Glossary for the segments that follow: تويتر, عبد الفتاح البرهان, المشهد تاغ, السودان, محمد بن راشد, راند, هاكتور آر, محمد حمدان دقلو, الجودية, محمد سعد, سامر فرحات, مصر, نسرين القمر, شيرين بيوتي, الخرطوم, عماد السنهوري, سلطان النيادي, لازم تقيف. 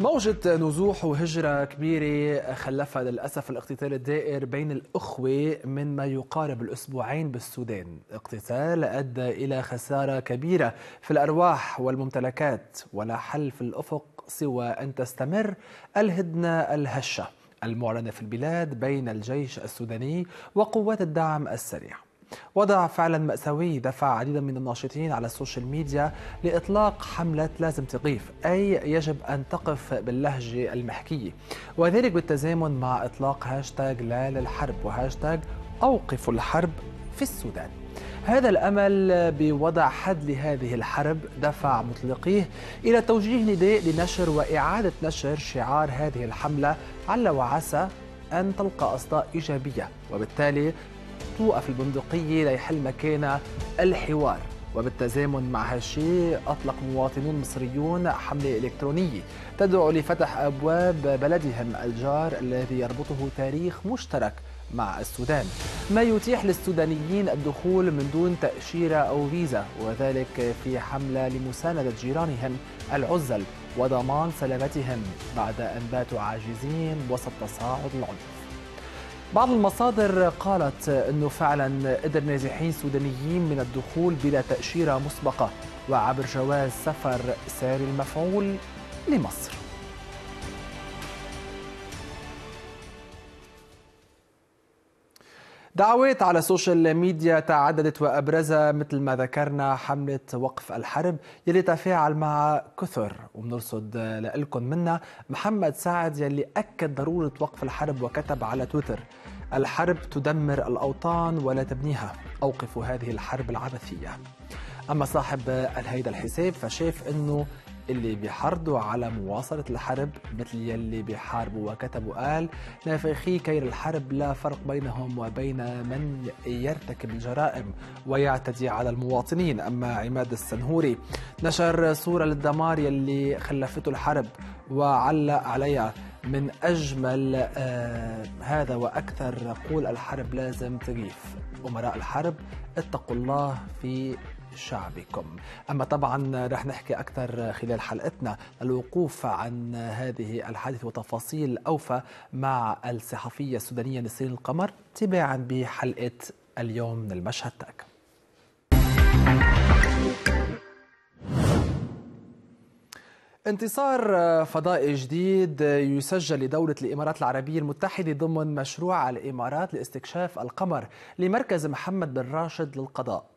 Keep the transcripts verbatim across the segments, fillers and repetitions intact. موجة نزوح وهجرة كبيرة خلفها للأسف الاقتتال الدائر بين الأخوة من ما يقارب الأسبوعين بالسودان، اقتتال أدى إلى خسارة كبيرة في الأرواح والممتلكات، ولا حل في الأفق سوى أن تستمر الهدنة الهشة المعلنة في البلاد بين الجيش السوداني وقوات الدعم السريع. وضع فعلا مأساوي دفع عديدا من الناشطين على السوشيال ميديا لإطلاق حملة لازم تقيف، أي يجب أن تقف باللهجة المحكية، وذلك بالتزامن مع إطلاق هاشتاج لا للحرب وهاشتاج أوقفوا الحرب في السودان. هذا الأمل بوضع حد لهذه الحرب دفع مطلقيه إلى توجيه نداء لنشر وإعادة نشر شعار هذه الحملة، علّ وعسى أن تلقى أصداء إيجابية وبالتالي توقف البندقية ليحل مكانها الحوار. وبالتزامن مع هالشيء أطلق مواطنون مصريون حملة إلكترونية تدعو لفتح أبواب بلدهم الجار الذي يربطه تاريخ مشترك مع السودان، ما يتيح للسودانيين الدخول من دون تأشيرة أو فيزا، وذلك في حملة لمساندة جيرانهم العزل وضمان سلامتهم بعد أن باتوا عاجزين وسط تصاعد العنف. بعض المصادر قالت أنه فعلا قدر نازحين سودانيين من الدخول بلا تأشيرة مسبقة وعبر جواز سفر ساري المفعول لمصر. دعوات على السوشيال ميديا تعددت وأبرزها مثل ما ذكرنا حملة وقف الحرب يلي تفاعل مع كثر، وبنرصد لكم منها محمد سعد يلي أكد ضرورة وقف الحرب وكتب على تويتر: الحرب تدمر الأوطان ولا تبنيها، أوقفوا هذه الحرب العبثية. أما صاحب هيدا الحساب فشاف أنه اللي بيحرضوا على مواصلة الحرب مثل يلي بيحاربوا، وكتبوا قال: نافخي كيل الحرب لا فرق بينهم وبين من يرتكب الجرائم ويعتدي على المواطنين. أما عماد السنهوري نشر صورة للدمار يلي خلفته الحرب وعلق عليها: من أجمل آه هذا وأكثر قول الحرب لازم تقيف، أمراء الحرب اتقوا الله في شعبكم. أما طبعا رح نحكي أكثر خلال حلقتنا الوقوف عن هذه الحادثة وتفاصيل أوفى مع الصحفية السودانية نسرين القمر تباعا بحلقة اليوم من المشهد. تاك انتصار فضائي جديد يسجل لدولة الإمارات العربية المتحدة ضمن مشروع الإمارات لاستكشاف القمر لمركز محمد بن راشد للقضاء.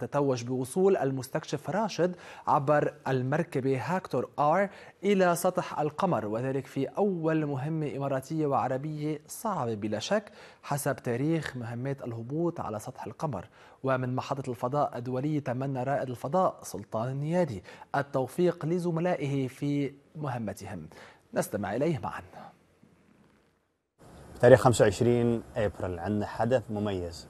تتوج بوصول المستكشف راشد عبر المركبة هاكتور آر إلى سطح القمر، وذلك في أول مهمة إماراتية وعربية صعبة بلا شك حسب تاريخ مهمات الهبوط على سطح القمر. ومن محطة الفضاء الدولية تمنى رائد الفضاء سلطان النيادي التوفيق لزملائه في مهمتهم، نستمع إليه معا. تاريخ خمسة وعشرين أبريل عندنا حدث مميز،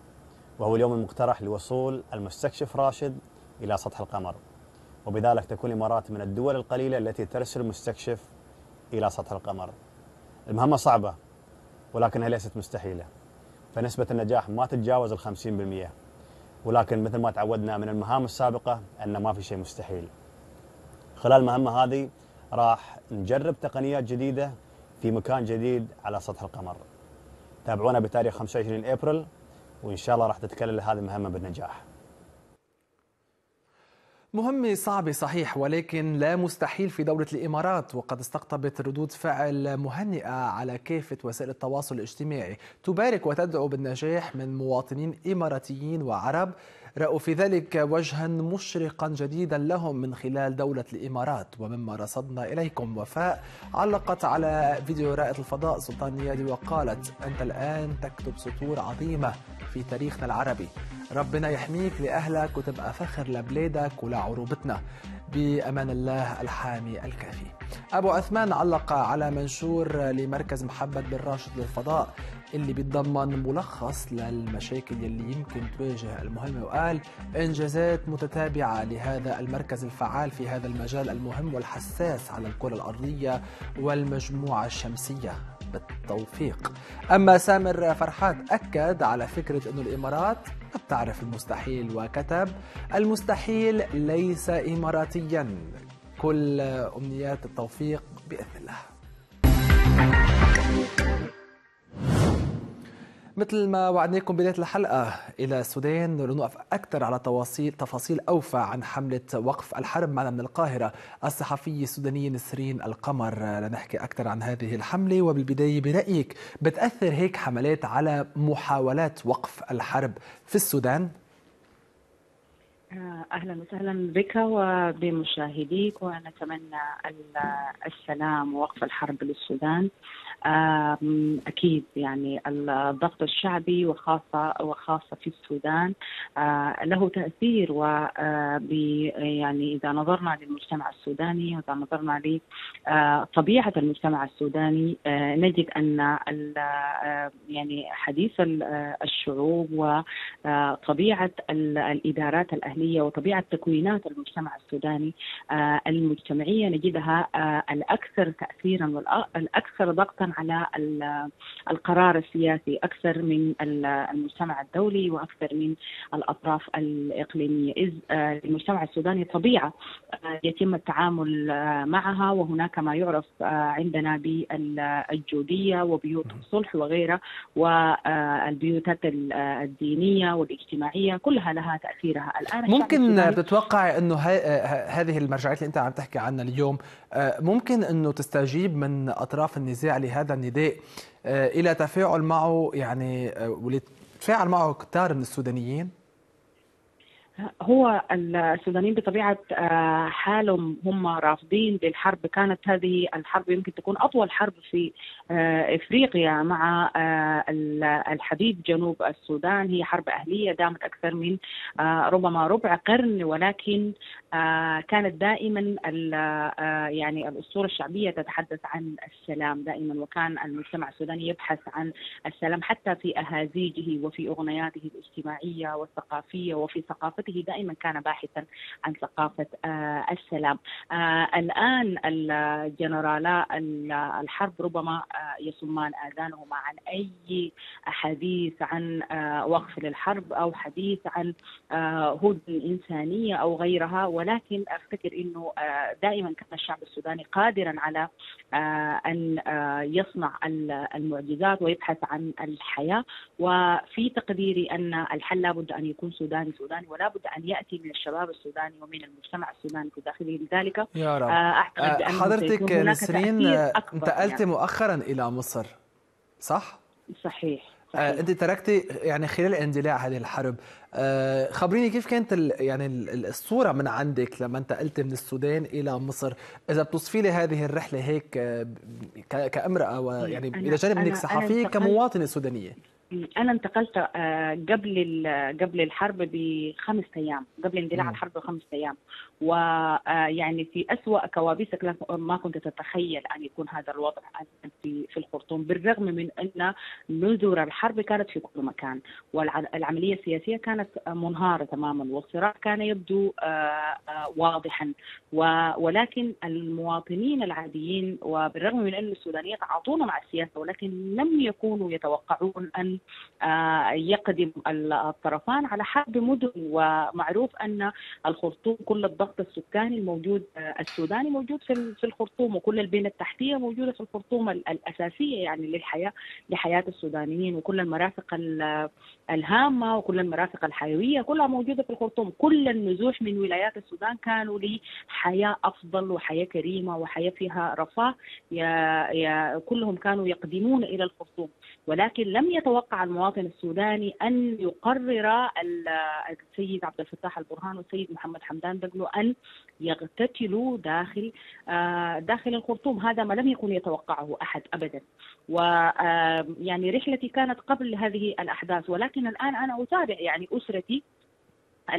وهو اليوم المقترح لوصول المستكشف راشد إلى سطح القمر، وبذلك تكون الإمارات من الدول القليلة التي ترسل مستكشف إلى سطح القمر. المهمة صعبة ولكنها ليست مستحيلة، فنسبة النجاح ما تتجاوز الخمسين بالمئة، ولكن مثل ما تعودنا من المهام السابقة أن ما في شيء مستحيل. خلال المهمة هذه راح نجرب تقنيات جديدة في مكان جديد على سطح القمر. تابعونا بتاريخ خمسة وعشرين أبريل وإن شاء الله راح تتكلل هذه المهمة بالنجاح. مهمة صعبة صحيح، ولكن لا مستحيل في دولة الإمارات، وقد استقطبت ردود فعل مهنئة على كافة وسائل التواصل الاجتماعي تبارك وتدعو بالنجاح من مواطنين إماراتيين وعرب رأوا في ذلك وجها مشرقا جديدا لهم من خلال دولة الإمارات. ومما رصدنا إليكم وفاء علقت على فيديو رائد الفضاء سلطان النيادي وقالت: أنت الآن تكتب سطور عظيمة في تاريخنا العربي، ربنا يحميك لأهلك وتبقى فخر لبلادك ولعروبتنا، بأمان الله الحامي الكافي. أبو عثمان علق على منشور لمركز محمد بن راشد للفضاء اللي بيتضمن ملخص للمشاكل اللي يمكن تواجه المهمة، وقال: إنجازات متتابعة لهذا المركز الفعال في هذا المجال المهم والحساس على الكرة الأرضية والمجموعة الشمسية، بالتوفيق. أما سامر فرحات أكد على فكرة أن الإمارات بتعرف المستحيل وكتب: المستحيل ليس إماراتيا، كل أمنيات التوفيق بإذن الله. مثل ما وعدناكم بداية الحلقة، إلى السودان لنقف أكثر على تفاصيل أوفى عن حملة وقف الحرب. معنا من القاهرة الصحفية السودانية نسرين القمر لنحكي أكثر عن هذه الحملة. وبالبداية، برأيك بتأثر هيك حملات على محاولات وقف الحرب في السودان؟ أهلا وسهلا بك وبمشاهديك، ونتمنى السلام ووقف الحرب للسودان. أكيد يعني الضغط الشعبي وخاصة وخاصة في السودان له تأثير، و يعني إذا نظرنا للمجتمع السوداني وإذا نظرنا لطبيعة المجتمع السوداني نجد أن يعني حديث الشعوب وطبيعة الإدارات الأهلية وطبيعة تكوينات المجتمع السوداني المجتمعية نجدها الأكثر تأثيرا والأكثر ضغطا على القرار السياسي أكثر من المجتمع الدولي وأكثر من الأطراف الإقليمية، إذ المجتمع السوداني طبيعة يتم التعامل معها، وهناك ما يعرف عندنا بالجودية وبيوت الصلح وغيرها، والبيوتات الدينية والاجتماعية كلها لها تأثيرها. الآن ممكن تتوقع أنه هذه المرجعيات اللي أنت عم تحكي عنها اليوم ممكن أنه تستجيب من أطراف النزاع لهذا النداء إلى تفاعل معه، يعني ولتفاعل معه كتار من السودانيين؟ هو السودانيين بطبيعة حالهم هم رافضين للحرب. كانت هذه الحرب يمكن تكون أطول حرب في إفريقيا مع الحبيب جنوب السودان، هي حرب أهلية دامت أكثر من ربما ربع قرن، ولكن كانت دائما يعني الأسطورة الشعبية تتحدث عن السلام دائما، وكان المجتمع السوداني يبحث عن السلام حتى في أهازيجه وفي أغنياته الاجتماعية والثقافية، وفي ثقافة دائما كان باحثا عن ثقافة آه السلام. آه الآن الجنرالا الحرب ربما آه يصمان آذانهما عن أي حديث عن آه وقف للحرب أو حديث عن آه هدنة إنسانية أو غيرها، ولكن أفتكر أنه آه دائما كان الشعب السوداني قادرا على آه أن آه يصنع المعجزات ويبحث عن الحياة. وفي تقديري أن الحل لابد أن يكون سوداني سوداني، ولا بد أن يأتي من الشباب السوداني ومن المجتمع السوداني في داخله لذلك. يا رب. أعتقد أن حضرتك نسرين انتقلت يعني مؤخرا إلى مصر، صح؟ صحيح, صحيح. أنت تركتي يعني خلال اندلاع هذه الحرب، خبريني كيف كانت يعني الصورة من عندك لما انتقلت من السودان إلى مصر؟ إذا بتصفي لي هذه الرحلة هيك كامرأة ويعني إلى جانب أنك صحفية كمواطنة سودانية. أنا انتقلت قبل قبل الحرب بخمس أيام، قبل اندلاع الحرب بخمس أيام، ويعني في أسوأ كوابيسك ما كنت تتخيل أن يكون هذا الوضع في في الخرطوم، بالرغم من أن نذور الحرب كانت في كل مكان، والعملية السياسية كانت منهارة تماما، والصراع كان يبدو واضحا، ولكن المواطنين العاديين وبالرغم من أن السودانيين تعاطون مع السياسة، ولكن لم يكونوا يتوقعون أن يقدم الطرفان على حرب مدن. ومعروف أن الخرطوم كل الضغط السكاني الموجود السوداني موجود في الخرطوم، وكل البنى التحتية موجودة في الخرطوم الأساسية يعني للحياة لحياة السودانيين، وكل المرافق الهامة وكل المرافق الحيوية كلها موجودة في الخرطوم. كل النزوح من ولايات السودان كانوا لحياة أفضل وحياة كريمة وحياة فيها رفاه، يا يا كلهم كانوا يقدمون إلى الخرطوم، ولكن لم يتوقع المواطن السوداني أن يقرر السيد عبد الفتاح البرهان والسيد محمد حمدان دقلو أن يغتتلوا داخل داخل الخرطوم. هذا ما لم يكن يتوقعه أحد أبدا. ويعني رحلتي كانت قبل هذه الأحداث، ولكن الآن أنا أتابع يعني أسرتي.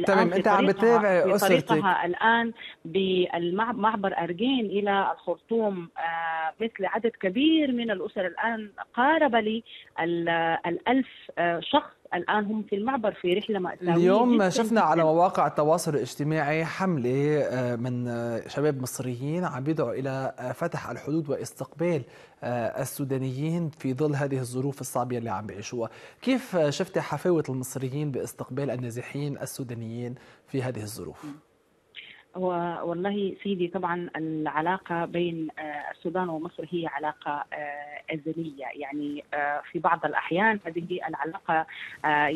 تمام، انت عم بتابع أسرتك الآن بالمعبر أرجين إلى الخرطوم. مثل عدد كبير من الأسر الآن قارب لي الألف شخص الآن هم في المعبر في رحلة مأساوية. اليوم شفنا على مواقع التواصل الاجتماعي حملة من شباب مصريين عم بيدعوا إلى فتح الحدود واستقبال السودانيين في ظل هذه الظروف الصعبة اللي عم بيعيشوها. كيف شفت حفاوة المصريين باستقبال النازحين السودانيين في هذه الظروف؟ والله سيدي طبعا العلاقة بين السودان ومصر هي علاقة أزلية، يعني في بعض الأحيان هذه العلاقة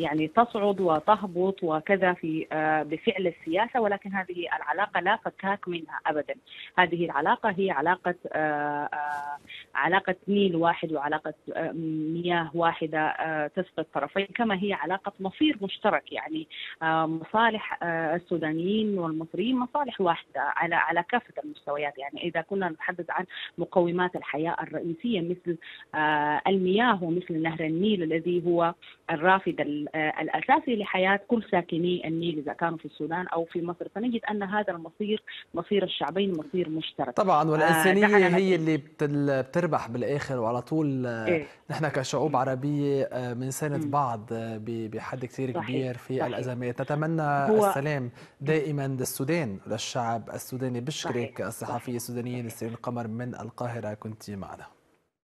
يعني تصعد وتهبط وكذا في بفعل السياسة، ولكن هذه العلاقة لا فكاك منها أبدا. هذه العلاقة هي علاقة علاقة نيل واحد وعلاقة مياه واحدة تسقي الطرفين، كما هي علاقة مصير مشترك، يعني مصالح السودانيين والمصريين مصالح واحدة على على كافة المستويات. يعني إذا كنا نتحدث عن مقومات الحياة الرئيسية مثل المياه ومثل نهر النيل الذي هو الرافد الأساسي لحياة كل ساكني النيل إذا كانوا في السودان أو في مصر، فنجد أن هذا المصير مصير الشعبين مصير مشترك طبعا، والإنسانية هي اللي بتربح بالآخر. وعلى طول إيه؟ نحن كشعوب عربية بنساند بعض بحد كثير كبير في صحيح. الأزمات. نتمنى السلام دائما للسودان وللشعب السوداني. بشكرك الصحفية السودانية نسرين القمر من القاهرة، كنت معنا.